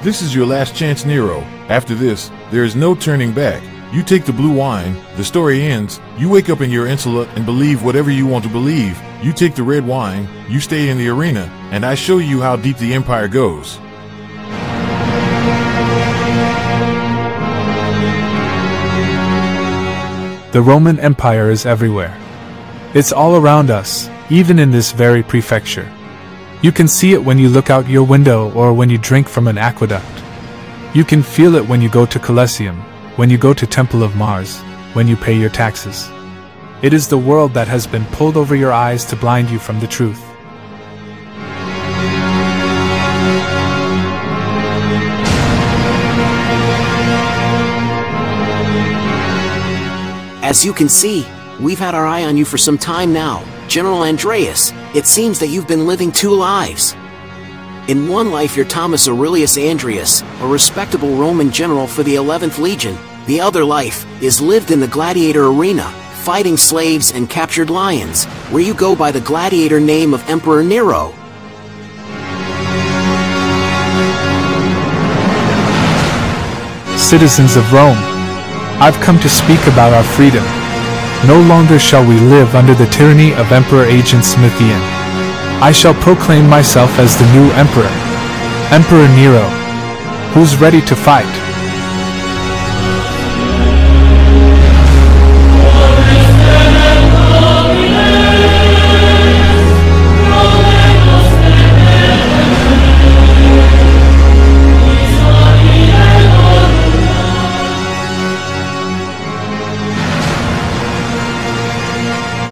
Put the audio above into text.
This is your last chance, Nero. After this, there is no turning back. You take the blue wine, the story ends, you wake up in your insula and believe whatever you want to believe. You take the red wine, you stay in the arena, and I show you how deep the empire goes. The Roman Empire is everywhere. It's all around us, even in this very prefecture. You can see it when you look out your window or when you drink from an aqueduct. You can feel it when you go to Colosseum, when you go to Temple of Mars, when you pay your taxes. It is the world that has been pulled over your eyes to blind you from the truth. As you can see, we've had our eye on you for some time now, General Andreas. It seems that you've been living two lives. In one life you're Thomas Aurelius Andreas, a respectable Roman general for the 11th Legion. The other life is lived in the gladiator arena, fighting slaves and captured lions, where you go by the gladiator name of Emperor Nero. Citizens of Rome, I've come to speak about our freedom. No longer shall we live under the tyranny of Emperor Agent Smithian. I shall proclaim myself as the new emperor, Emperor Nero, who's ready to fight.